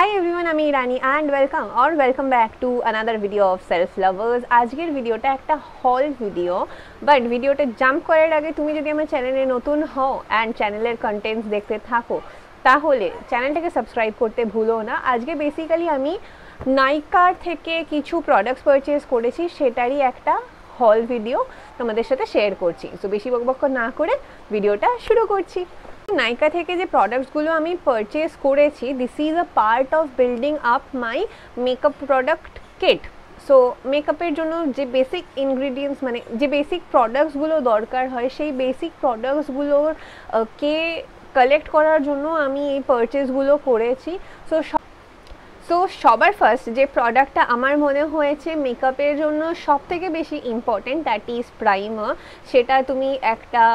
High everyone, आमी Irani and welcome back to another video of self lovers. आजकल भिडियोटा एक हल भिडियो, बाट भिडियोटे जाम्प करार आगे तुमी जोदि आमार चैनेले नतून हओ एंड चैनेलेर कन्टेंट्स देखते थाको ताहले चैनलटाके सबस्क्राइब करते भूलो ना। आजके बेसिकली आमी नाइकार थेके किछु प्रोडक्ट्स पार्चेस करेछि, सेटारई एकटा हल भिडियो तोमादेर साथे शेयर करछि। सो बेशी बकबक ना करे भिडियोटा शुरू करछि। नाइका थेके जे प्रोडक्ट्सगुलो आमी पार्चेस करेछि, this is a part of building up my makeup product kit. So मेकअपेर जोन्नो जे बेसिक इनग्रेडिएंट्स माने जे बेसिक प्रोडक्ट्सगुलो दरकार हय सेई बेसिक प्रोडक्ट्सगुलोर के कलेक्ट करार जोन्नो आमी एई पार्चेसगुलो करेछि। सो सबार फार्स्ट जे प्रोडक्टटा आमार मने हयेछे मेकअपेर जोन्नो सबथेके बेशी इम्पोर्टेंट, दैट इज प्राइमार। सेटा तुमी एकटा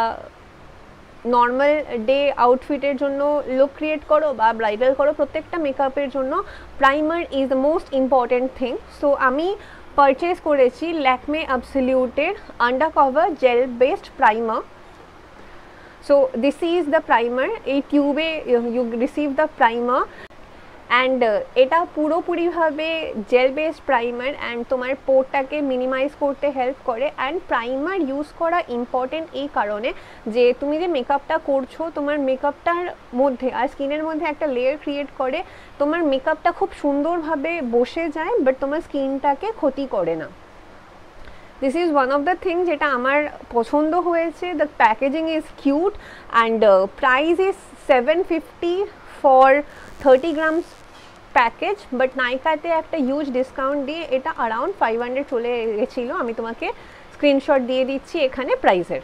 नॉर्मल डे आउटफिटेर जोन्नो लुक क्रिएट करो बा ब्राइडल करो, प्रत्येकटा मेकअपेर जोन्नो primer is the most important thing. So आमी पार्चेस करेछि लैक्मे अब्सोल्यूटेर undercover gel based primer. So this is the primer, ए ट्यूबे you receive the primer and एटा पुरोपुरी भावे जेल बेस्ड प्राइमार एंड तुम्हार पोरटाके मिनिमाइज करते हेल्प करे। एंड प्राइमार यूज करा इम्पोर्टेंट ए कारणे जे तुमी जे मेकअपटा करछो तुम्हार मेकअपटार मध्य और स्किनेर मध्य एक लेयर क्रिएट करे, तुम्हार मेकअपटा खूब सुंदर भावे बसे जाए बाट तुम्हार स्किनटाके क्षति करे ना। This is one of the thing जेटा आमार पसंद हयेछे। The packaging is cute and price is 750 for 30 grams package, but नाइकाते एक ह्यूज डिसकाउंट दिए एटा अराउंड 500 चले गेछिलो। आमी तुम्हें स्क्रीनशॉट दिए दिच्छी एखाने प्राइसेर।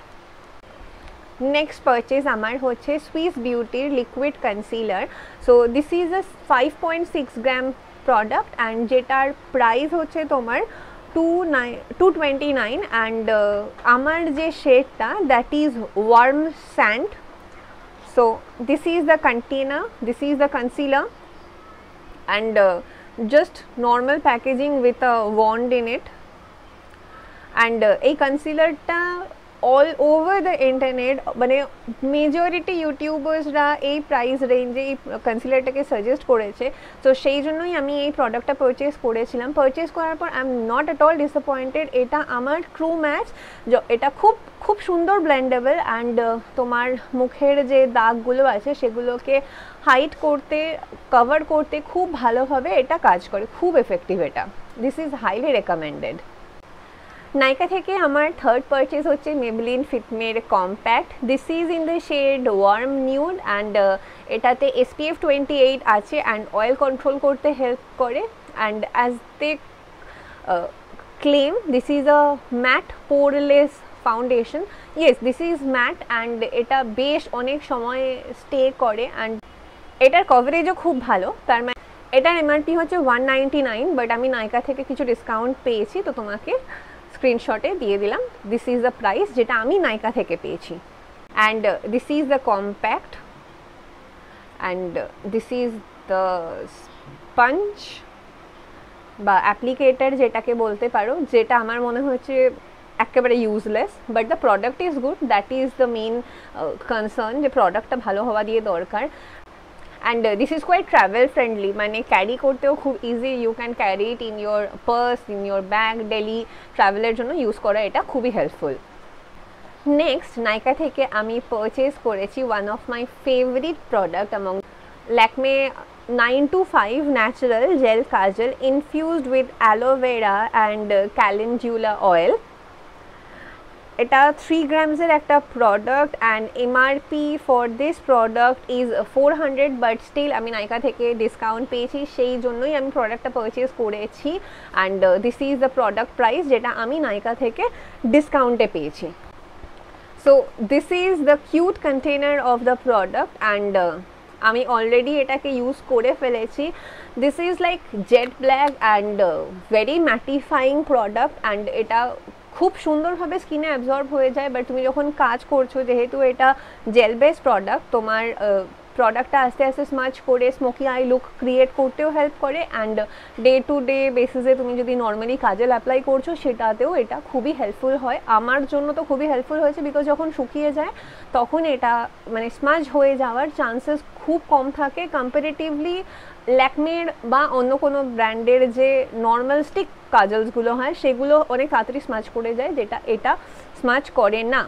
नेक्स्ट पार्चेज आमार होच्छे Swiss Beauty liquid concealer. So this is a 5.6 gram product and जेटार प्राइस होच्छे तोमार 229 एंड आमार जे शेडटा that is warm sand. So this is the container, this is the concealer and just normal packaging with a wand in it and a concealer ta all over the internet mane majority youtubers ra ei price range e concealer ta ke suggest koreche, so shei jonnoi ami ei product ta purchase korechhilam। Purchase korar por I am not at all disappointed, eta amar true match, jo eta khub khub sundor blendable and tomar mukher je dag gulo ache shegulo ke hide korte cover korte khub bhalo bhabe eta kaj kore, khub effective eta। This is highly recommended। Nykaa थेके हमार third purchase होच्छे Maybelline फिटमेर compact. This is in the shade warm nude and एटाते SPF 28 आछे and oil control करते help करे and as they claim this is a matte poreless foundation. Yes, this is matte and एटा बेश अनेक समय स्टे करे एंड एटार कवरेजो खूब भालो। तार माने एटार MRP होच्छे 199, बाट आमी नाइका थेके किछु डिसकाउंट पेयेछि तो तोमाके स्क्रीनशॉटे दिए दिलाम। दिस इज द प्राइस जेटा आमी नाइका थेके पेयेछि and this is the compact and this is the sponge बा एप्लीकेटर जेटाके बोलते पारो, जेटा आमार मने होच्छे एकेबारे useless, but the product is good, that is the main concern, जे प्रोडक्टटा भालो हवा दिए दरकार। And this is quite travel friendly, माने कैरी करते हो खूब easy, you can carry it in your purse in your bag, daily traveller जोनो यूज करा एटा खूब ही हेल्पफुल। नेक्स्ट नाइका थेके आमी पार्चेस करेछि one of my favourite product among Lakme 925 natural gel kajal infused with aloe vera and calendula oil. एटा 3 ग्राम्स एक product and MRP for this product is 400, but still आमी नाइका थेके डिसकाउंट पेयेछि सेई जोन्नोई आमी प्रोडक्टटा पार्चेस करेछि and this is the product price जेटा आमी नाइका थेके डिसकाउंटे पेयेछि। So this is the cute container of the product and आमी अलरेडी एटाके यूज करे फेलेछि। This is like jet black and very mattifying product and एटा खूब सुंदर भावे स्किने एब्जर्ब हो जाए, बाट तुमी जखन काज करछो जेहेतु एटा जेल बेस्ड प्रोडक्ट तोमार प्रोडक्टटा आस्ते आस्ते स्माच करे स्मोकी आई लुक क्रिएट करतेओ हेल्प करे एंड डे टू डे बेसिसे तुमी जोदि नर्माली काजल अप्लाई करछो सेटातेओ एटा खूबई हेल्पफुल हय। आमार जोन्नो तो खूबई हेल्पफुल हयेछे बिकज जखन शुकिये जाए तखन एटा माने स्माच हये जावार चान्सेस खूब कम थाके कम्पैरेटिवली लैक्मेर बा अन्य कोनो ब्रैंडेर जे नॉर्मल स्टिक काजल्सगुलो हैं सेगुलो अनेक ताड़ाताड़ी स्माच करे जाए जेटा एटा स्माच करे ना।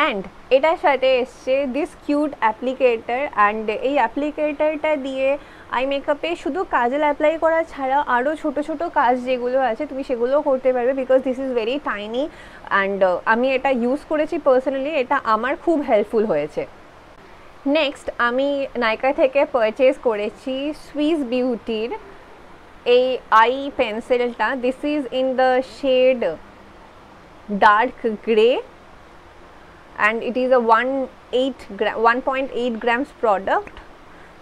एंड एटार साथे एसेछे दिस किउट एप्लीकेटर एंड एई एप्लीकेटरटा दिए आई मेकअपे शुधु काजल अप्लाई करा छाड़ा आरो छोटो छोटो काज जेगुलो आछे तुमी सेगुलो करते पारबे because this is very tiny and आमी एटा यूज करेछि पार्सोनाली एटा आमार खूब हेल्पफुल हयेछे। नेक्स्ट आमी नायका थेके पार्चेज करेछि स्विस बिउटिर ए आई पेंसिलटा। This is in the shade dark grey and it is a 1.8 grams product.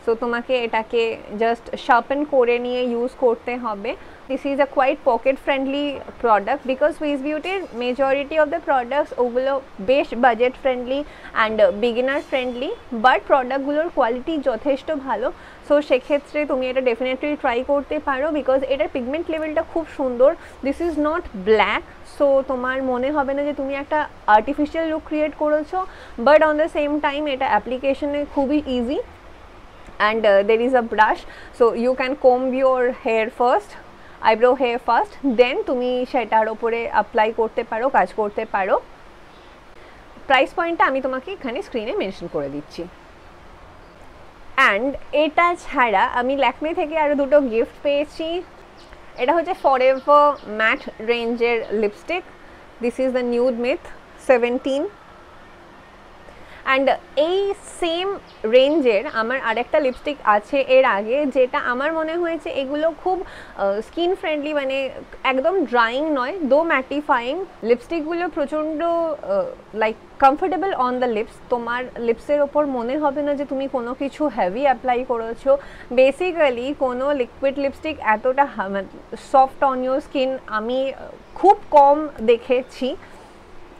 So तुम्हें एटाके जस्ट शार्पन करे निये यूज करते हबे। This is a quite pocket friendly product because Swiss बिउटिर मेजरिटी अफ द प्रोडक्ट्स ओगुलो बेश budget friendly and beginner friendly but प्रोडक्टगुलोर क्वालिटी जथेष्ट भालो। सो से क्षेत्रे तुमी एटा डेफिनेटली ट्राई करते पारो बिकज एटार पिगमेंट लेवलटा खूब सुंदर। This is not black so तोमार मने हबे ना जे तुमी एकटा आर्टिफिशियल लुक क्रिएट करेछो बाट अन द सेम टाइम एटा एप्लीकेशने खूबई easy and there is a brush so you can comb your hair first, eyebrow hair first, then তুমি সেটার উপরে apply করতে পারো, কাজ করতে পারো। price point টা আমি তোমাকে এখানে স্ক্রিনে মেনশন করে দিচ্ছি। and এটা ছাড়া আমি Lakmé থেকে আরো দুটো গিফট পেয়েছি। এটা হচ্ছে forever matte rangeর lipstick, this is the nude myth 17 and same रेंजर आमार आरेकटा लिपस्टिक आछे एर आगे जेटा आमार मने होयेछे एगुलो खूब स्किन फ्रेंडलि माने एकदम ड्राइंग नय दो मैटिफाइंग लिपस्टिकगुलो प्रचंड like comfortable on the lips. तोमार लिप्सर ओपर मने होबे ना जे तुमी कोनो किछु हेवी अप्लाई करेछो। बेसिकली कोनो लिक्विड लिपस्टिक एतटा सफ्ट ऑन योर स्किन आमी खूब कम देखेछि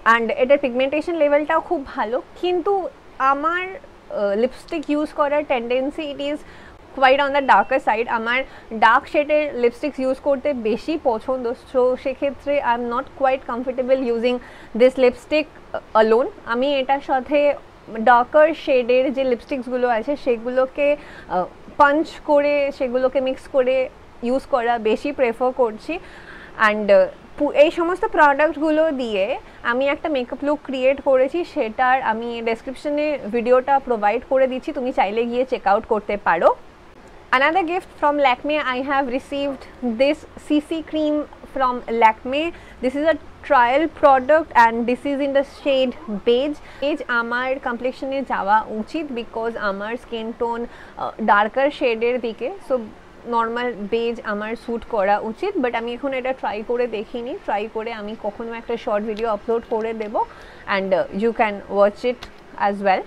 एंड एटार पिगमेंटेशन लेवलटाओ खूब भालो किन्तु आमार लिपस्टिक यूज करार tendency it is quite on the darker side. आमार डार्क शेडेर लिपस्टिक्स यूज करते बेशी पछंद सो से क्षेत्रे I am not quite comfortable using this lipstick alone. आमी एटार साथे डार्कर शेडेर जे लिपस्टिक्सगुलो आछे सेगुलोके पंच करे सेगुलोके मिक्स करे यूज करा बेशी प्रेफर करछि। एंड এই সমস্ত প্রোডাক্টগুলো দিয়ে আমি একটা মেকআপ লুক ক্রিয়েট করেছি সেটার আমি ডেসক্রিপশনে ভিডিওটা প্রোভাইড করে দিচ্ছি তুমি চাইলে গিয়ে চেক আউট করতে পারো। Another gift from Lakmé, I have received this CC cream from Lakmé. This is a trial product and this is in the shade beige. Beige amar complexion e jawa uchit because amar skin tone darker shade er dike so normal beige आमार suit करा उचित बाट आमी एखोन एटा try करे देखिनी। Try करे आमी कखनो एकटा शॉर्ट भिडियो अपलोड करे देब and you can watch it as well.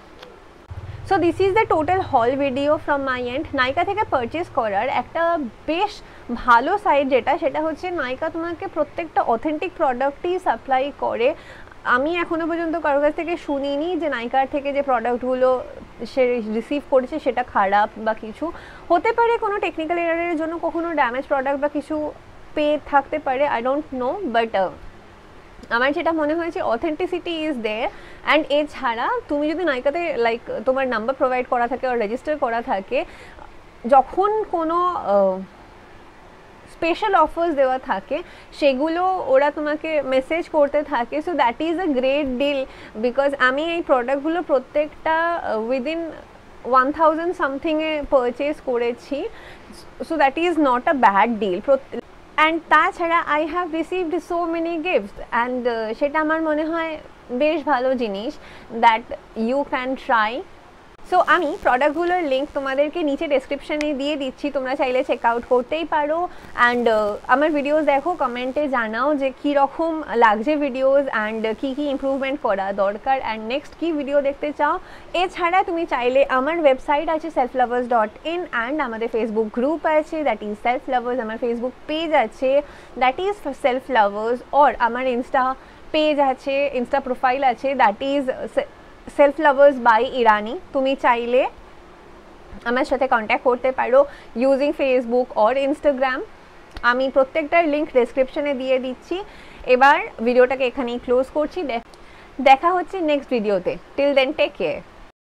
So this is the total haul video from my end. Nykaa थेके पार्चेस करार एकटा बेश भालो साइट जेटा सेटा होच्छे नायका तोमाके प्रत्येकटा अथेंटिक प्रॉडक्टई सप्लाई करे। आमी एखोनो पर्यन्तो कारो काछ थेके शुनिनी जे नायकार थेके जे प्रॉडक्टगुलो से रिसीव करेछे सेटा खराब बा किछु होते पारे कोनो टेक्निकल एररेर जोन्नो कखनो डैमेज प्रॉडक्ट बा किछु पे थाकते पारे आई डोंट नो बाट आमार जेटा मने होयेछे अथेंटिसिटी इज देयर। एंड एछाड़ा तुमी जोदि नायकाते लाइक तोमार नम्बर प्रोवाइड करा थाके और रेजिस्टर करा थाके जखन कोनो स्पेशल ऑफर्स देवा थाके सेगुलो ओरा तुम्हें मेसेज करते थाके so that is a great deal because आमी ये प्रोडक्टगुलो प्रत्येकटा उइदिन 1000 सामथिंग पार्चेस करेछि so that is not a bad deal. And ताछाड़ा I have received so many gifts and सेटा आमार मने हय बेश भालो जिनिस that you can try. So आमी प्रॉडक्टगुलोर लिंक तुम्हादेरके नीचे डेस्क्रिप्शने दिए दिच्छी तोमरा चाइले चेकआउट करतेई पारो। एंड आमार भिडियोस देखो कमेंटे जानाओ जे की रकम लागछे भिडियोस एंड की इम्प्रूवमेंट करा दरकार एंड नेक्स्ट की भिडियो देखते चाओ। एछाड़ा तुमी चाइले आमार वेबसाइट आछे selflovers.in एंड आमादेर फेसबुक ग्रुप आछे दैट इज सेल्फ लाभार्स, आमार फेसबुक पेज आछे दैट इज सेल्फ लाभार्स और आमार इन्स्टा पेज आछे इन्स्टा प्रोफाइल आछे that is self lovers by Irani. तुम्हें चाहले आमार साथे कन्टैक्ट करते पारो यूजिंग फेसबुक और इन्स्टाग्राम। आमी प्रत्येकटार लिंक डेस्क्रिप्शने दिए दिच्छी। एबार भिडियोटाके एखानेई क्लोज करछि, देखा होच्छे नेक्स्ट भिडियोते। Till then take care.